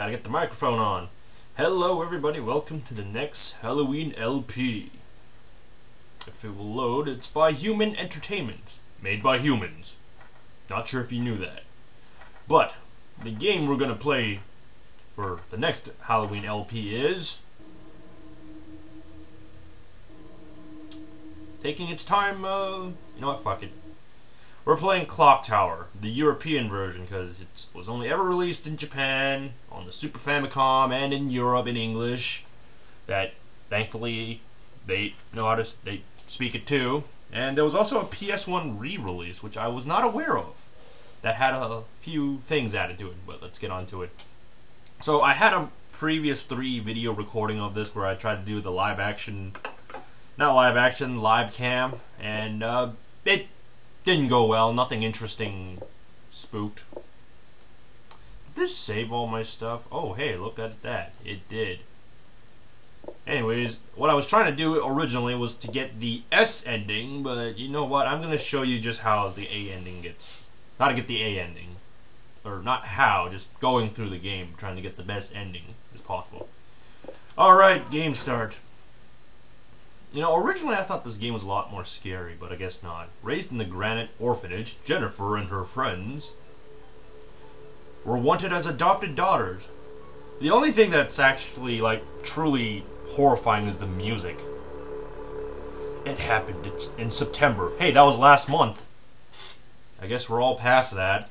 Gotta get the microphone on. Hello everybody, welcome to the next Halloween LP. If it will load, it's by Human Entertainment. Made by humans. Not sure if you knew that. But the game we're gonna play for the next Halloween LP is taking its time, you know what, fuck it. We're playing Clock Tower, the European version, because it was only ever released in Japan, on the Super Famicom, and in Europe in English. That, thankfully, they know how to they speak it too. And there was also a PS1 re-release, which I was not aware of, that had a few things added to it, but let's get on to it. So I had a previous 3 video recording of this where I tried to do the live action, not live action, live cam, and it didn't go well, nothing interesting spooked. Did this save all my stuff? Oh hey, look at that, it did. Anyways, what I was trying to do originally was to get the S ending, but you know what, I'm going to show you just how the A ending gets, how to get the A ending. Or not how, just going through the game, trying to get the best ending as possible. Alright, game start. You know, originally I thought this game was a lot more scary, but I guess not. Raised in the Granite Orphanage, Jennifer and her friends were wanted as adopted daughters. The only thing that's actually, like, truly horrifying is the music. It happened in September. Hey, that was last month. I guess we're all past that.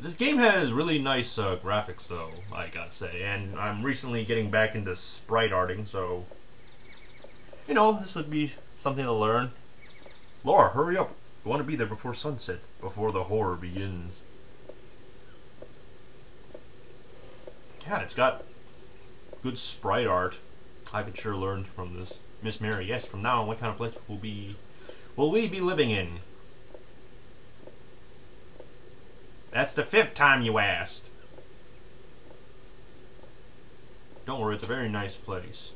This game has really nice graphics, though, I gotta say, and I'm recently getting back into sprite arting, so, you know, this would be something to learn. Laura, hurry up. You want to be there before sunset, before the horror begins. Yeah, it's got good sprite art. I could sure learn from this. Miss Mary, yes, from now on, what kind of place will we be living in? That's the 5th time you asked. Don't worry, it's a very nice place.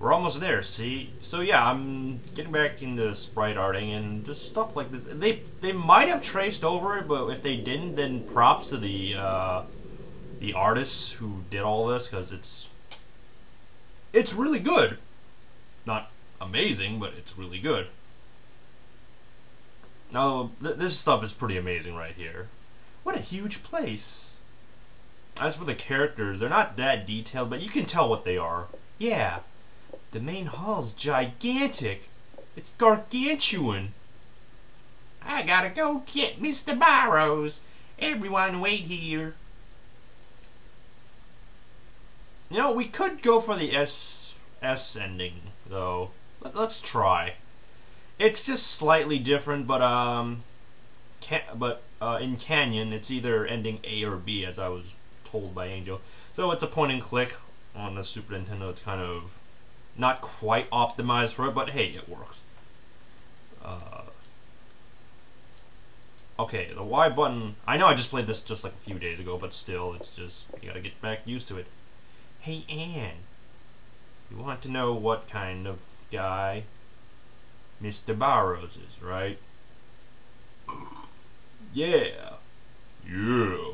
We're almost there, see? So yeah, I'm getting back into sprite arting and just stuff like this. They might have traced over it, but if they didn't, then props to the artists who did all this, because it's really good. Not amazing, but it's really good. Now, this stuff is pretty amazing right here. What a huge place. As for the characters, they're not that detailed, but you can tell what they are. Yeah, the main hall's gigantic. It's gargantuan. I gotta go get Mr. Barrows. Everyone wait here. You know, we could go for the S ending, though. Let's try. It's just slightly different, but in Canyon, it's either ending A or B, as I was told by Angel. So it's a point and click on the Super Nintendo. It's kind of not quite optimized for it, but hey, it works. Okay, the Y button. I know I just played this just like a few days ago, but still, it's just you gotta get back used to it. Hey, Anne. You want to know what kind of guy Mr. Barrows is, right? Yeah. Yeah.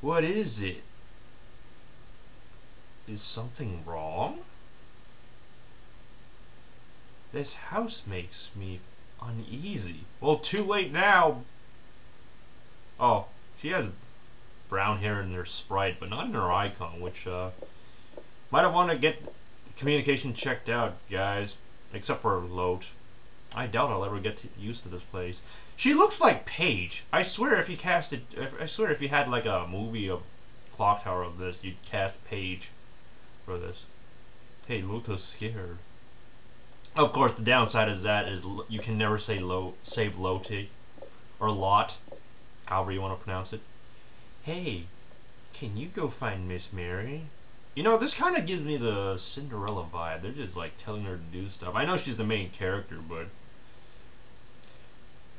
What is it? Is something wrong? This house makes me uneasy. Well, too late now. Oh, she has brown hair in her sprite, but not in her icon, which might have wanted to get the communication checked out, guys. Except for Lote. I doubt I'll ever get used to this place. She looks like Paige. I swear, if you casted, I swear, if you had like a movie of Clock Tower of this, you'd cast Paige for this. Hey, Lote's scared. Of course, the downside is that you can never say save Lote or Lot, however you want to pronounce it. Hey, can you go find Miss Mary? You know, this kind of gives me the Cinderella vibe. They're just, like, telling her to do stuff. I know she's the main character, but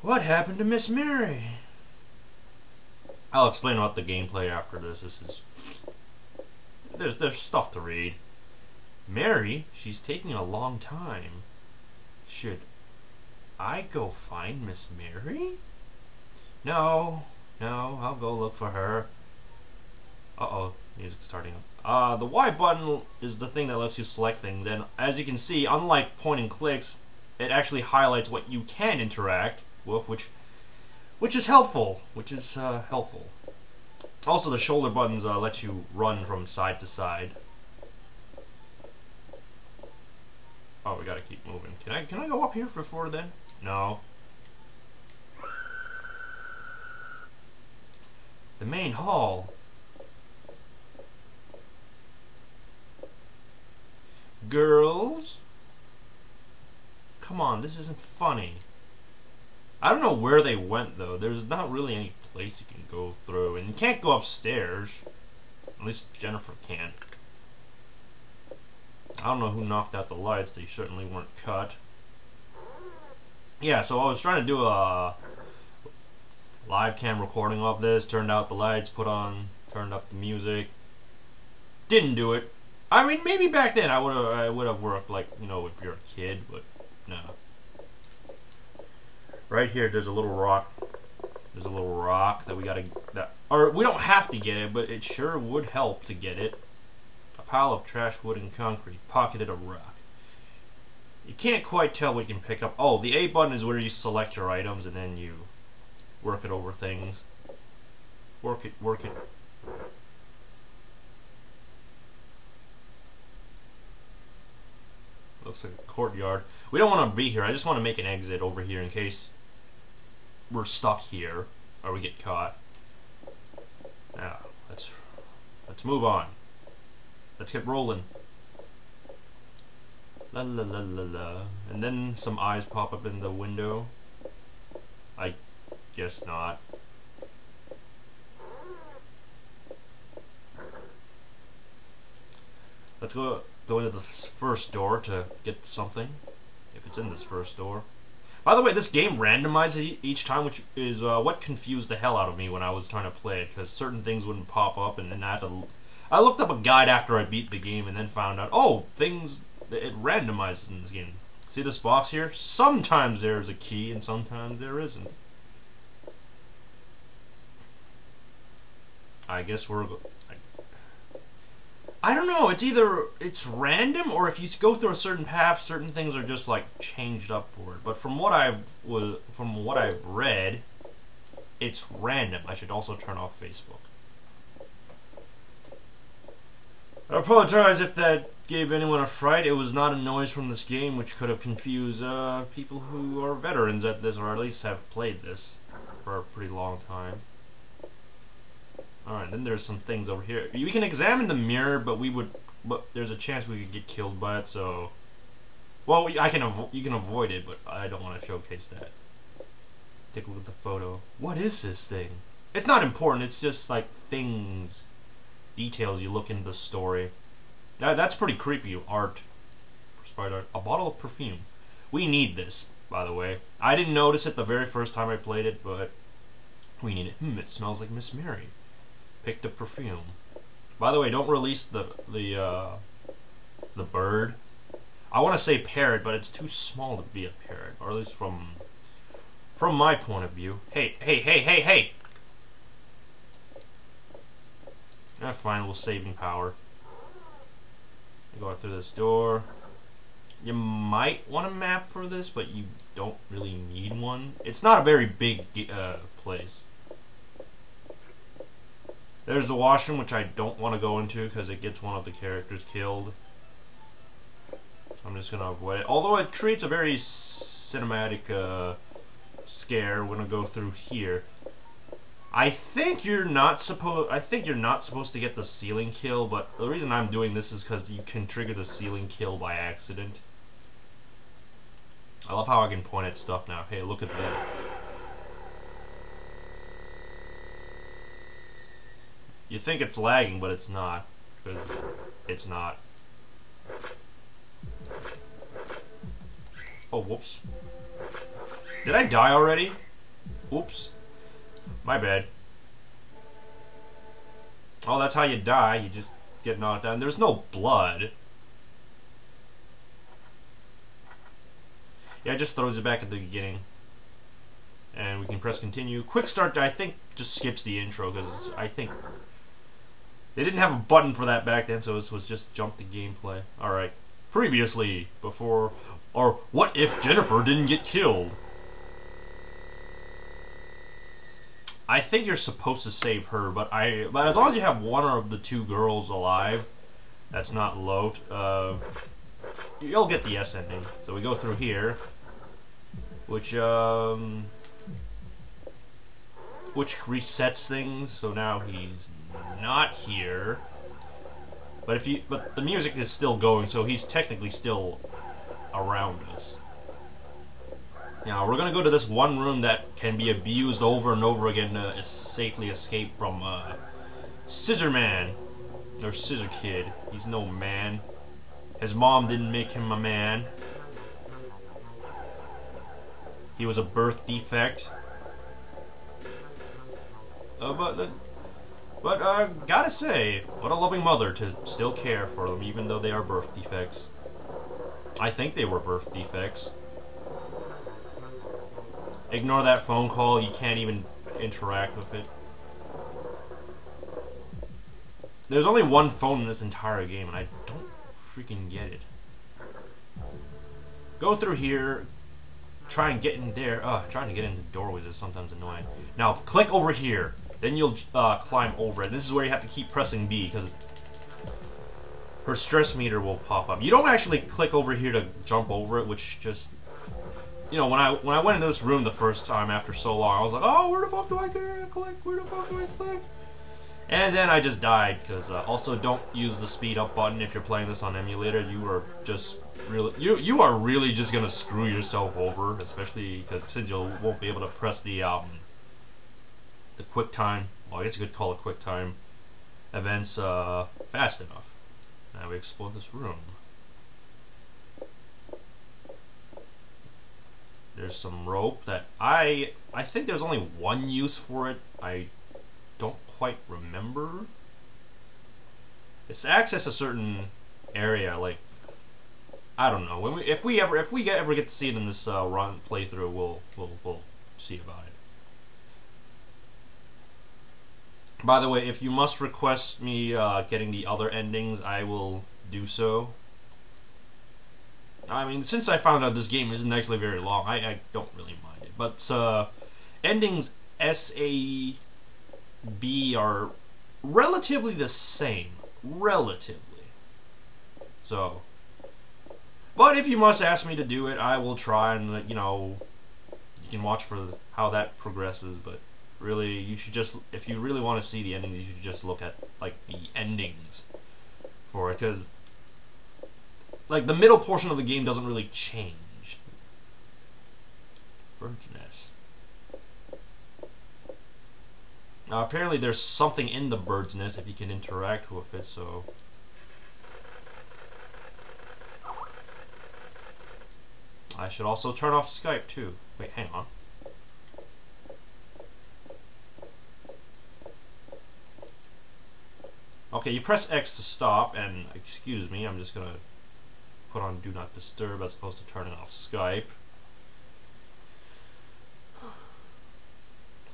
what happened to Miss Mary? I'll explain about the gameplay after this. This is There's stuff to read. Mary, she's taking a long time. Should I go find Miss Mary? No, I'll go look for her. Uh-oh, music's starting up. The Y button is the thing that lets you select things, and as you can see, unlike point and clicks, it actually highlights what you can interact with, which is helpful. Also, the shoulder buttons let you run from side to side. Oh, we gotta keep moving. Can I go up here before then? No. The main hall. Girls? Come on, this isn't funny. I don't know where they went, though. There's not really any place you can go through. And you can't go upstairs. At least Jennifer can. I don't know who knocked out the lights. They certainly weren't cut. Yeah, so I was trying to do a live cam recording of this. Turned out the lights, turned up the music. Didn't do it. I mean, maybe back then I would have worked, like, you know, if you're a kid, but no. Right here, there's a little rock. There's a little rock that we gotta, or we don't have to get it, but it sure would help to get it. A pile of trash, wood, and concrete, pocketed a rock. You can't quite tell what you can pick up. Oh, the A button is where you select your items and then you work it over things. Work it. Looks like a courtyard. We don't want to be here. I just want to make an exit over here in case we're stuck here or we get caught. Now, let's move on. Let's get rolling. La la la la la. And then some eyes pop up in the window. I guess not. Let's go into the first door to get something, if it's in this first door. By the way, this game randomizes each time, which is what confused the hell out of me when I was trying to play it, because certain things wouldn't pop up, and then I looked up a guide after I beat the game and then found out, oh, it randomizes in this game. See this box here? Sometimes there is a key, and sometimes there isn't. I guess we're... I don't know, it's random, or if you go through a certain path, certain things are just like changed up for it. But from what I've read, it's random. I should also turn off Facebook. I apologize if that gave anyone a fright. It was not a noise from this game which could have confused people who are veterans at this, or at least have played this for a pretty long time. Alright, then there's some things over here. We can examine the mirror, but there's a chance we could get killed by it, so... Well, you can avoid it, but I don't want to showcase that. Take a look at the photo. What is this thing? It's not important, it's just, like, things... Details you look into the story. That's pretty creepy, art. Spider art. A bottle of perfume. We need this, by the way. I didn't notice it the very first time I played it, but... We need it. It smells like Miss Mary. Picked up perfume. By the way, don't release the bird. I want to say parrot, but it's too small to be a parrot, or at least from my point of view. Hey! Fine, we'll save in power. Go out through this door. You might want a map for this, but you don't really need one. It's not a very big place. There's the washroom, which I don't want to go into because it gets one of the characters killed. So I'm just going to avoid it. Although it creates a very cinematic scare when I go through here. I think you're not supposed to get the ceiling kill, but the reason I'm doing this is because you can trigger the ceiling kill by accident. I love how I can point at stuff now. Hey, look at that. You think it's lagging, but it's not. It's not. Oh, whoops. Did I die already? Oops. My bad. Oh, that's how you die. You just get knocked down. There's no blood. Yeah, it just throws it back at the beginning. And we can press continue. Quick start, I think, just skips the intro, because I think they didn't have a button for that back then, so it was just jump to gameplay. Alright. Previously, before, or what if Jennifer didn't get killed? I think you're supposed to save her, but as long as you have one of the two girls alive, that's not Lote, you'll get the S ending. So we go through here, which resets things. So now he's not here, but the music is still going, so he's technically still around us. Now we're gonna go to this one room that can be abused over and over again to safely escape from Scissor Man or Scissor Kid. He's no man. His mom didn't make him a man. He was a birth defect. But gotta say, what a loving mother to still care for them, even though they are birth defects. I think they were birth defects. Ignore that phone call, you can't even interact with it. There's only one phone in this entire game, and I don't freaking get it. Go through here, try and get in there. Trying to get into doorways is sometimes annoying. Now, click over here, then you'll climb over it. This is where you have to keep pressing B, because her stress meter will pop up. You don't actually click over here to jump over it, which just... You know, when I went into this room the first time after so long, I was like, oh, where the fuck do I click? Where the fuck do I click? And then I just died, because also don't use the speed up button if you're playing this on emulator. You are just really, you are really just gonna screw yourself over, especially because since you won't be able to press the quick time. Well, I guess you could call it quick time events fast enough. Now we explore this room. There's some rope that I think there's only one use for it. I don't quite remember. It's to access a certain area, like I don't know. When we, if we ever get to see it in this run playthrough, we'll see about it. By the way, if you must request me getting the other endings, I will do so. I mean, since I found out this game isn't actually very long, I don't really mind it. But endings S, A, B are relatively the same. Relatively. So, but if you must ask me to do it, I will try and, you know, you can watch for how that progresses. But really, you should just, if you really want to see the endings, you should just look at, like, the endings for it, because... Like, the middle portion of the game doesn't really change. Bird's nest. Now, apparently there's something in the bird's nest if you can interact with it, so... I should also turn off Skype, too. Wait, hang on. Okay, you press X to stop, and, excuse me, I'm just gonna... put on Do Not Disturb as opposed to turning off Skype.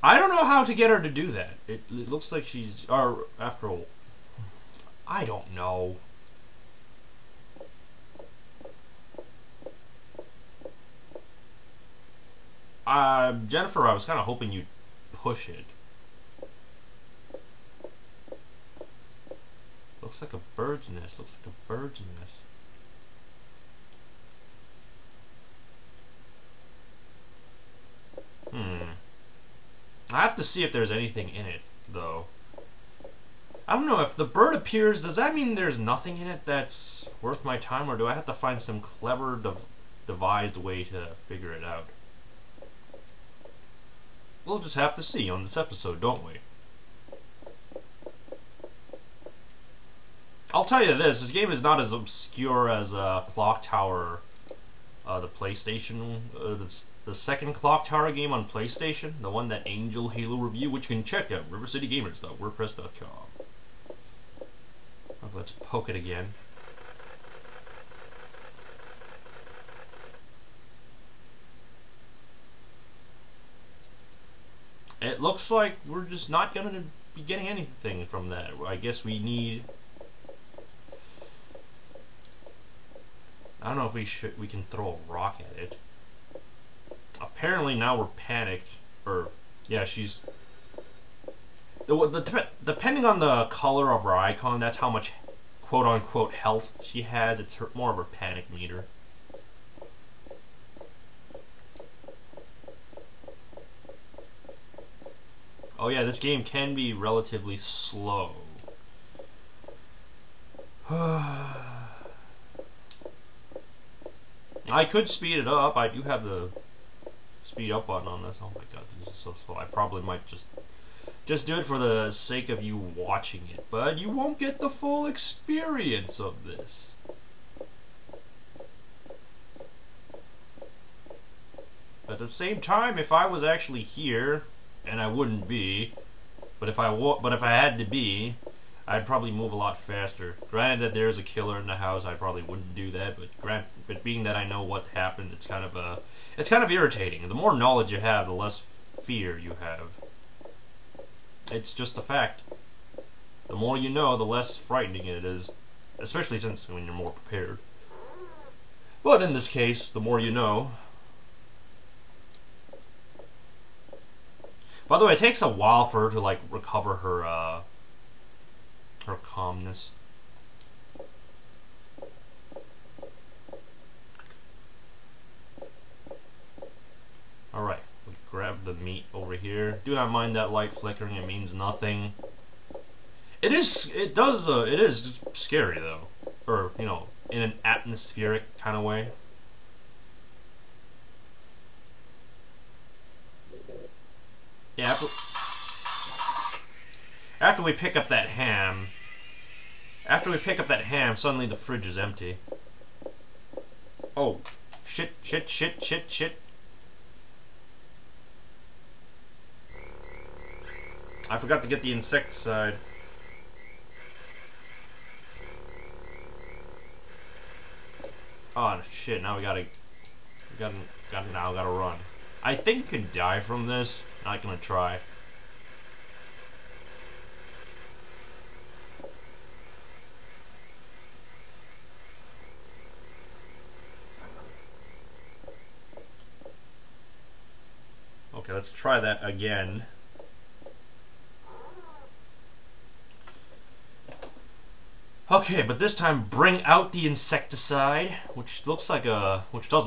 I don't know how to get her to do that. It looks like she's... Or, after all... I don't know. Jennifer, I was kind of hoping you'd push it. Looks like a bird's nest. Looks like a bird's nest. I have to see if there's anything in it, though. I don't know, if the bird appears, does that mean there's nothing in it that's worth my time, or do I have to find some clever devised way to figure it out? We'll just have to see on this episode, don't we? I'll tell you this game is not as obscure as Clock Tower, the PlayStation, the second Clock Tower game on PlayStation, the one that Angel Halo reviewed, which you can check out, rivercitygamers.wordpress.com. Let's poke it again. It looks like we're just not going to be getting anything from that. I guess we need... I don't know if we should. We can throw a rock at it. Apparently now we're panicked. Or, yeah, she's... Depending on the color of her icon, that's how much quote-unquote health she has. It's her, more of her panic meter. Oh yeah, this game can be relatively slow. I could speed it up. I do have the speed up button on this. Oh my god, this is so slow. I probably might just do it for the sake of you watching it. But you won't get the full experience of this. At the same time, if I was actually here... and I wouldn't be, but if I had to be, I'd probably move a lot faster. Granted that there's a killer in the house, I probably wouldn't do that. But being that I know what happened, it's kind of irritating. The more knowledge you have, the less fear you have. It's just a fact. The more you know, the less frightening it is, especially since when you're more prepared. But in this case, the more you know. By the way, it takes a while for her to like recover her her calmness. All right, we grab the meat over here. Do not mind that light flickering; it means nothing. It is. It does. It is scary though, or you know, in an atmospheric kind of way. Yeah, after we pick up that ham, suddenly the fridge is empty. Oh, shit, shit, shit, shit, shit. I forgot to get the insecticide. Oh shit! Now we gotta run. I think you can die from this. Not gonna try. Okay, let's try that again. Okay, but this time bring out the insecticide, which doesn't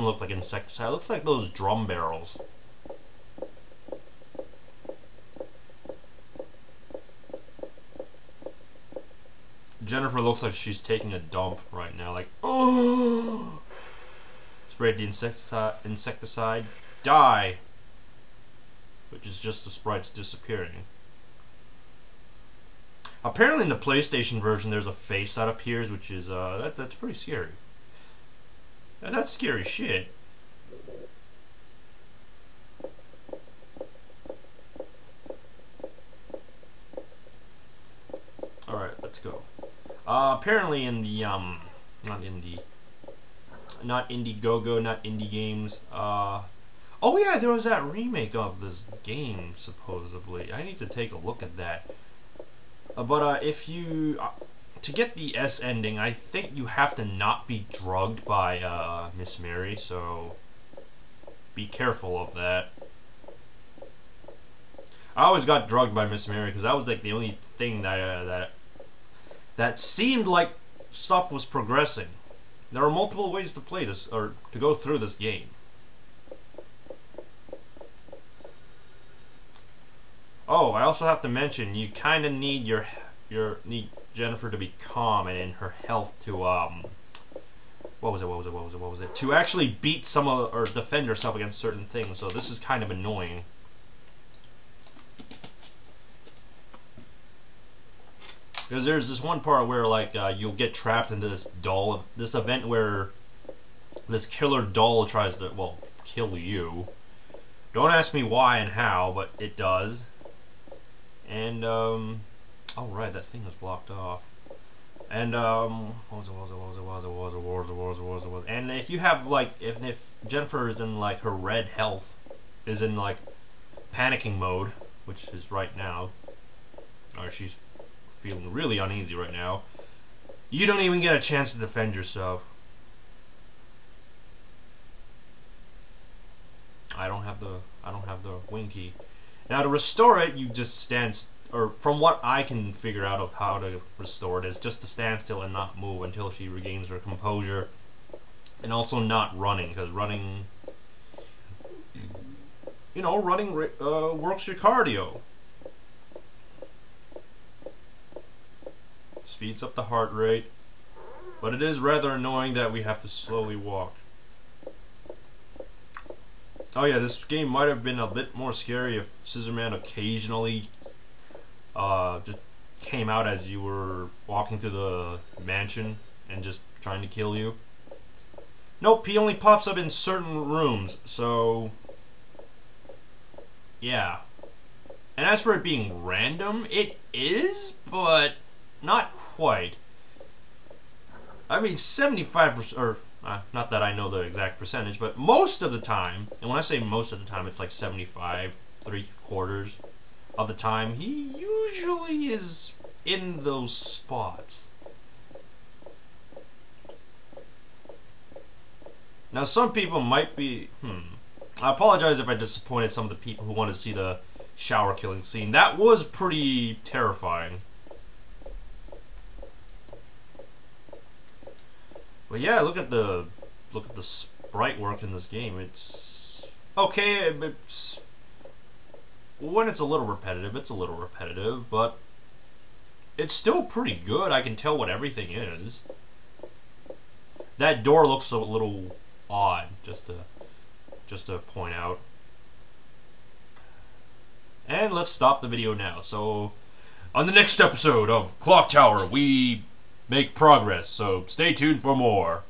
look like insecticide. It looks like those drum barrels. Jennifer looks like she's taking a dump right now, like, oh! Sprayed the insecticide, die! Which is just the sprites disappearing. Apparently in the PlayStation version there's a face that appears, which is, that's pretty scary. That's scary shit. Alright, let's go. Apparently in the, not Indiegogo, not indie games, oh yeah, there was that remake of this game, supposedly. I need to take a look at that. If you, to get the S ending, I think you have to not be drugged by, Miss Mary, so be careful of that. I always got drugged by Miss Mary, because that was, like, the only thing that, that seemed like stuff was progressing. There are multiple ways to play this, or to go through this game. Oh, I also have to mention, you kind of need need Jennifer to be calm and her health to, to actually beat some of, or defend herself against certain things, so this is kind of annoying. Because there's this one part where, like, you'll get trapped into this doll, this event where this killer doll tries to, well, kill you. Don't ask me why and how, but it does. And, oh right, that thing was blocked off. And what was it? And if you have like, if Jennifer is in like her red health, is in like panicking mode, which is right now, or she's feeling really uneasy right now, you don't even get a chance to defend yourself. I don't have the wing key. Now to restore it, you just stand, or from what I can figure out of how to restore it, is just to stand still and not move until she regains her composure, and also not running, because running, you know, running works your cardio, speeds up the heart rate, but it is rather annoying that we have to slowly walk. Oh yeah, this game might have been a bit more scary if Scissor Man occasionally just came out as you were walking through the mansion and just trying to kill you. Nope, he only pops up in certain rooms, so yeah. And as for it being random, it is, but not quite. I mean, 75%, or not that I know the exact percentage, but most of the time, and when I say most of the time, it's like 75, 3/4 of the time, he usually is in those spots. Now some people might be, I apologize if I disappointed some of the people who wanted to see the shower killing scene. That was pretty terrifying. But yeah, look at the sprite work in this game. It's okay. It's, when it's a little repetitive, it's a little repetitive, but it's still pretty good. I can tell what everything is. That door looks a little odd, just to point out. And let's stop the video now. So, on the next episode of Clock Tower, we make progress, so stay tuned for more.